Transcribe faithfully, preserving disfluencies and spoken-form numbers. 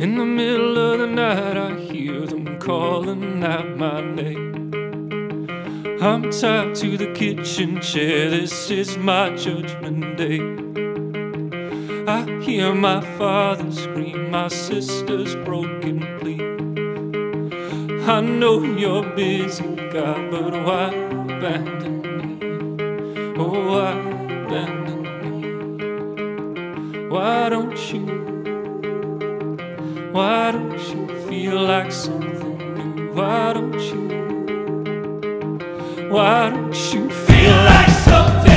In the middle of the night, I hear them calling out my name. I'm tied to the kitchen chair, this is my judgment day. I hear my father scream, my sister's broken plea. I know you're busy, God, but why abandon me? Oh, why abandon me? Why don't you, why don't you feel like something new? Why don't you, why don't you feel like something?